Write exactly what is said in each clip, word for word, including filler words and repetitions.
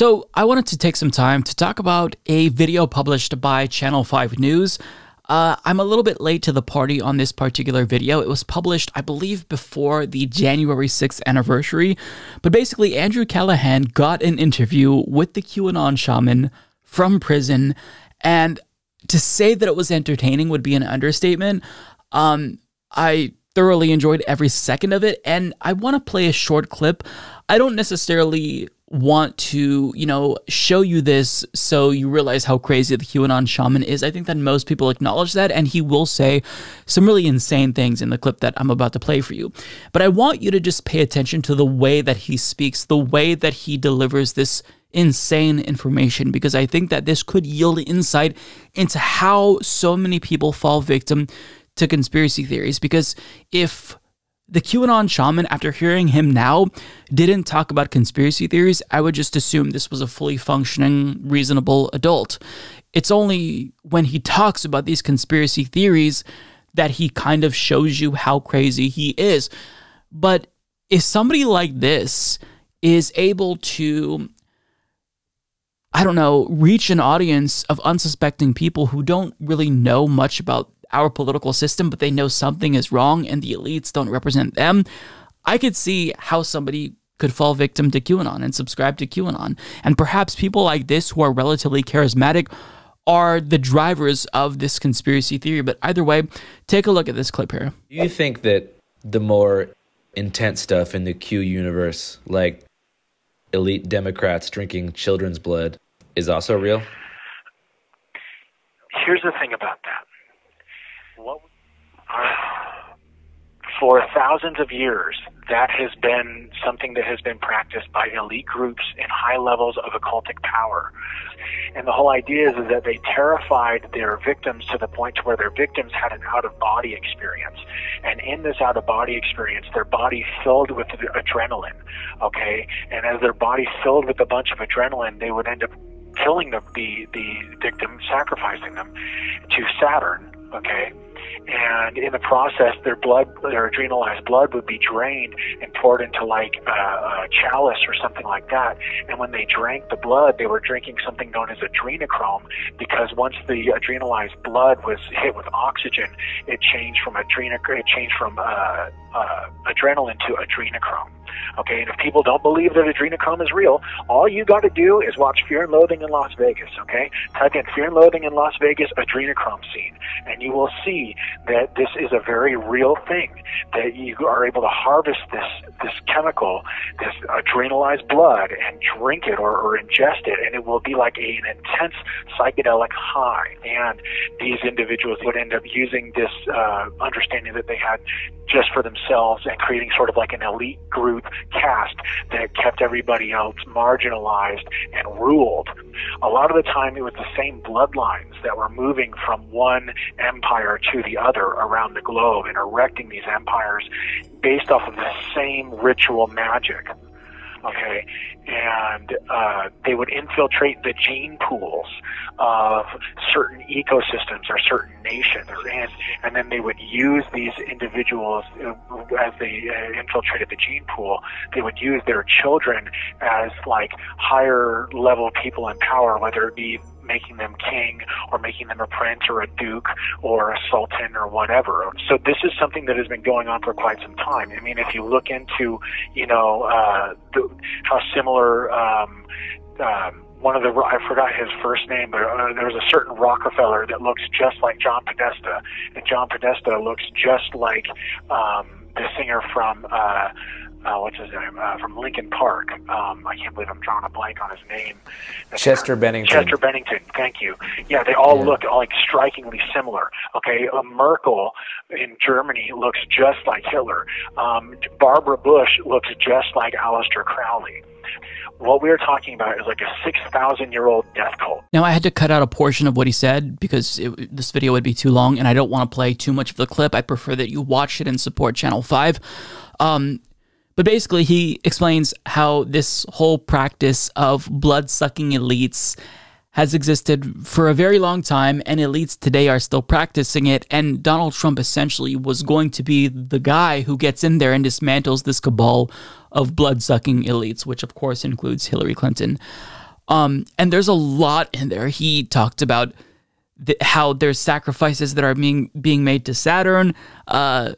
So I wanted to take some time to talk about a video published by Channel five News. Uh, I'm a little bit late to the party on this particular video. It was published, I believe, before the January sixth anniversary. But basically, Andrew Callahan got an interview with the QAnon shaman from prison. And to say that it was entertaining would be an understatement. Um, I thoroughly enjoyed every second of it. And I want to play a short clip. I don't necessarily want to, you know, show you this so you realize how crazy the QAnon shaman is. I think that most people acknowledge that, and he will say some really insane things in the clip that I'm about to play for you. But I want you to just pay attention to the way that he speaks, the way that he delivers this insane information, because I think that this could yield insight into how so many people fall victim to conspiracy theories. Because if the QAnon shaman, after hearing him now, didn't talk about conspiracy theories, I would just assume this was a fully functioning, reasonable adult. It's only when he talks about these conspiracy theories that he kind of shows you how crazy he is. But if somebody like this is able to, I don't know, reach an audience of unsuspecting people who don't really know much about our political system, but they know something is wrong and the elites don't represent them, I could see how somebody could fall victim to QAnon and subscribe to QAnon. And perhaps people like this who are relatively charismatic are the drivers of this conspiracy theory. But either way, take a look at this clip here. Do you think that the more intense stuff in the Q universe, like elite Democrats drinking children's blood, is also real? Here's the thing about that. For thousands of years, that has been something that has been practiced by elite groups in high levels of occultic power. And the whole idea is that they terrified their victims to the point to where their victims had an out-of-body experience. And in this out-of-body experience, their body filled with adrenaline, okay? And as their body filled with a bunch of adrenaline, they would end up killing the, the, the victim, sacrificing them to Saturn, okay? And in the process, their blood, their adrenalized blood would be drained and poured into like a, a chalice or something like that. And when they drank the blood, they were drinking something known as adrenochrome, because once the adrenalized blood was hit with oxygen, it changed from adrenoc- it changed from uh, uh, adrenaline to adrenochrome. Okay, and if people don't believe that adrenochrome is real, all you got to do is watch Fear and Loathing in Las Vegas, okay? Type in Fear and Loathing in Las Vegas adrenochrome scene, and you will see that this is a very real thing, that you are able to harvest this, this chemical, this adrenalized blood, and drink it or, or ingest it, and it will be like a, an intense psychedelic high. And these individuals would end up using this uh, understanding that they had just for themselves and creating sort of like an elite group caste that kept everybody else marginalized and ruled. A lot of the time it was the same bloodlines that were moving from one empire to the other around the globe and erecting these empires based off of the same ritual magic. Okay, and uh, they would infiltrate the gene pools of certain ecosystems or certain nations, and, and then they would use these individuals uh, as they uh, infiltrated the gene pool. They would use their children as like higher level people in power, whether it be making them king or making them a prince or a duke or a sultan or whatever. So this is something that has been going on for quite some time. I mean, if you look into, you know, uh, the, how similar, um, um, one of the, I forgot his first name, but uh, there was a certain Rockefeller that looks just like John Podesta, and John Podesta looks just like um, the singer from, uh, Uh, what's his name? Uh, from Lincoln Park. Um, I can't believe I'm drawing a blank on his name. That's Chester Bennington. Chester Bennington. Thank you. Yeah, they all yeah. look like strikingly similar. Okay, uh, Merkel in Germany looks just like Hitler. Um, Barbara Bush looks just like Aleister Crowley. What we are talking about is like a six thousand year old death cult. Now, I had to cut out a portion of what he said because it, this video would be too long, and I don't want to play too much of the clip. I prefer that you watch it and support Channel five. Um... But basically, he explains how this whole practice of blood-sucking elites has existed for a very long time, and elites today are still practicing it, and Donald Trump essentially was going to be the guy who gets in there and dismantles this cabal of blood-sucking elites, which of course includes Hillary Clinton. Um, and there's a lot in there. He talked about the, how there's sacrifices that are being being made to Saturn, uh,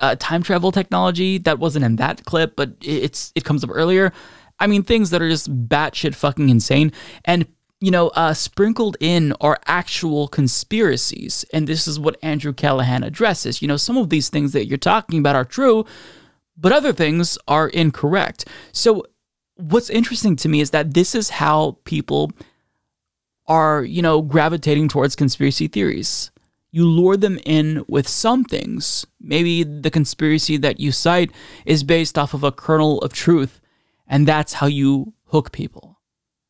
uh, time travel technology that wasn't in that clip, but it's it comes up earlier. I mean, things that are just batshit fucking insane. And you know, uh, sprinkled in are actual conspiracies, and this is what Andrew Callahan addresses. You know, some of these things that you're talking about are true, but other things are incorrect. So what's interesting to me is that this is how people are, you know, gravitating towards conspiracy theories. You lure them in with some things. Maybe the conspiracy that you cite is based off of a kernel of truth, and that's how you hook people,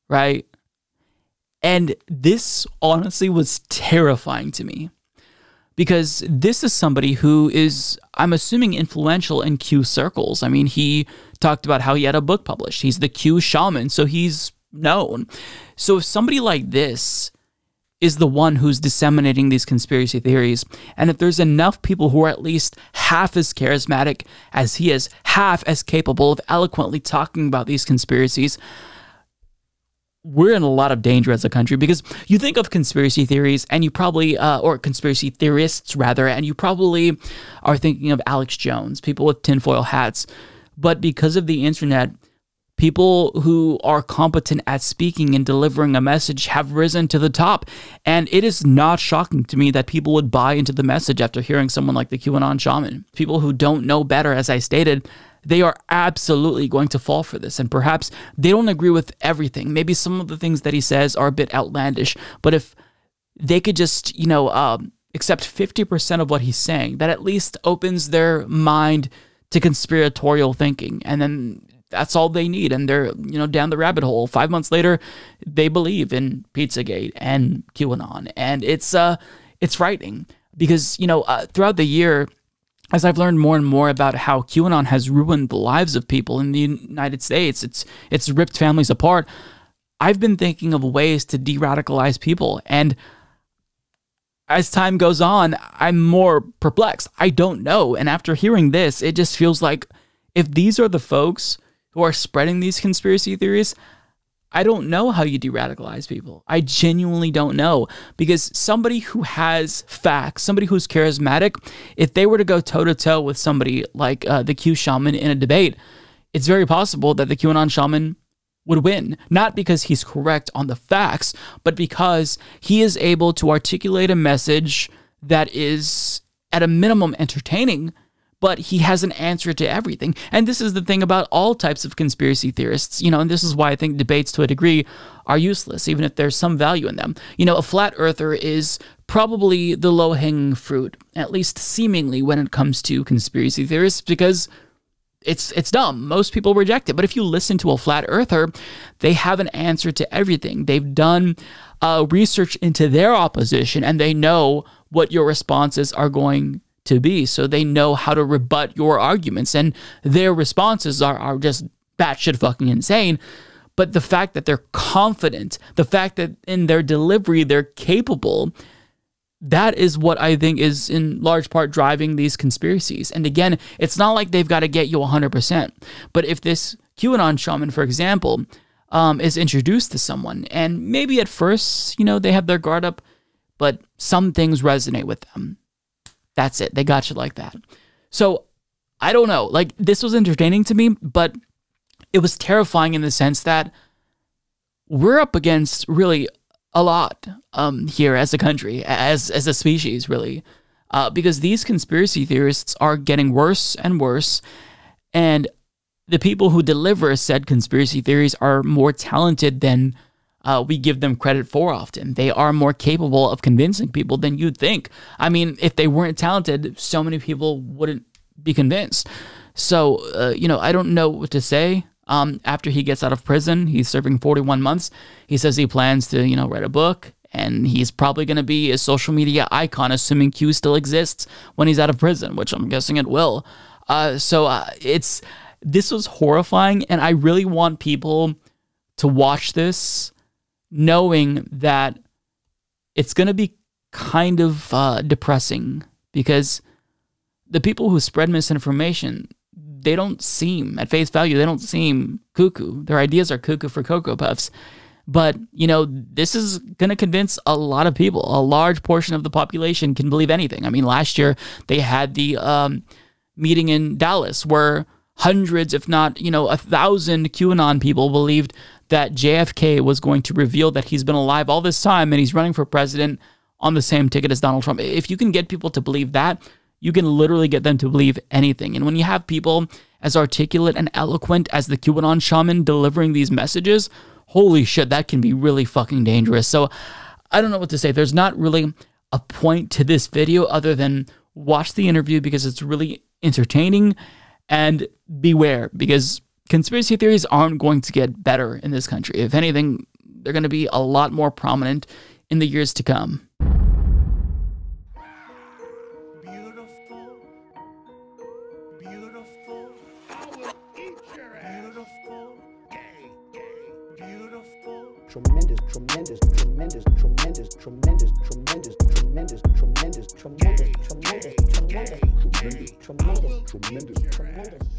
right? And this honestly was terrifying to me, because this is somebody who is, I'm assuming, influential in Q circles. I mean, he talked about how he had a book published. He's the Q shaman, so he's known. So if somebody like this is the one who's disseminating these conspiracy theories, and if there's enough people who are at least half as charismatic as he is, half as capable of eloquently talking about these conspiracies, we're in a lot of danger as a country. Because you think of conspiracy theories and you probably, uh, or conspiracy theorists rather, and you probably are thinking of Alex Jones, people with tinfoil hats. But because of the internet, people who are competent at speaking and delivering a message have risen to the top. And it is not shocking to me that people would buy into the message after hearing someone like the QAnon shaman. People who don't know better, as I stated, they are absolutely going to fall for this. And perhaps they don't agree with everything. Maybe some of the things that he says are a bit outlandish. But if they could just, you know, um, accept fifty percent of what he's saying, that at least opens their mind to conspiratorial thinking. And then that's all they need, and they're, you know, down the rabbit hole. Five months later, they believe in Pizzagate and QAnon, and it's uh, it's frightening because, you know, uh, throughout the year, as I've learned more and more about how QAnon has ruined the lives of people in the United States, it's it's ripped families apart. I've been thinking of ways to de-radicalize people, and as time goes on, I'm more perplexed. I don't know, and after hearing this, it just feels like if these are the folks who are spreading these conspiracy theories, I don't know how you de-radicalize people. I genuinely don't know, because somebody who has facts, somebody who's charismatic, if they were to go toe-to-toe with somebody like uh, the Q shaman in a debate, it's very possible that the QAnon shaman would win, not because he's correct on the facts, but because he is able to articulate a message that is, at a minimum, entertaining, but he has an answer to everything. And this is the thing about all types of conspiracy theorists, you know, and this is why I think debates to a degree are useless, even if there's some value in them. You know, a flat earther is probably the low-hanging fruit, at least seemingly, when it comes to conspiracy theorists, because it's it's dumb. Most people reject it. But if you listen to a flat earther, they have an answer to everything. They've done uh, research into their opposition, and they know what your responses are going to to be, so they know how to rebut your arguments, and their responses are, are just batshit fucking insane. But the fact that they're confident, the fact that in their delivery they're capable, that is what I think is in large part driving these conspiracies. And again, it's not like they've got to get you one hundred percent, but if this QAnon shaman, for example, um, is introduced to someone, and maybe at first, you know, they have their guard up, but some things resonate with them. That's it. They got you like that. So I don't know. Like, this was entertaining to me, but it was terrifying in the sense that we're up against really a lot um, here as a country, as, as a species, really, uh, because these conspiracy theorists are getting worse and worse. And the people who deliver said conspiracy theories are more talented than Uh, we give them credit for often. They are more capable of convincing people than you'd think. I mean, if they weren't talented, so many people wouldn't be convinced. So, uh, you know, I don't know what to say. Um, after he gets out of prison, he's serving forty-one months. He says he plans to, you know, write a book, and he's probably going to be a social media icon, assuming Q still exists when he's out of prison, which I'm guessing it will. Uh, so uh, it's this was horrifying, and I really want people to watch this, knowing that it's going to be kind of uh, depressing, because the people who spread misinformation, they don't seem, at face value, they don't seem cuckoo. Their ideas are cuckoo for Cocoa Puffs. But, you know, this is going to convince a lot of people. A large portion of the population can believe anything. I mean, last year they had the um, meeting in Dallas where hundreds, if not, you know, a thousand QAnon people believed that J F K was going to reveal that he's been alive all this time and he's running for president on the same ticket as Donald Trump. If you can get people to believe that, you can literally get them to believe anything. And when you have people as articulate and eloquent as the QAnon shaman delivering these messages, holy shit, that can be really fucking dangerous. So I don't know what to say. There's not really a point to this video other than watch the interview because it's really entertaining, and beware because conspiracy theories aren't going to get better in this country. If anything, they're going to be a lot more prominent in the years to come. Tremendous, tremendous, tremendous, tremendous, tremendous, tremendous, tremendous, tremendous, tremendous, tremendous, tremendous, tremendous, tremendous, tremendous, tremendous.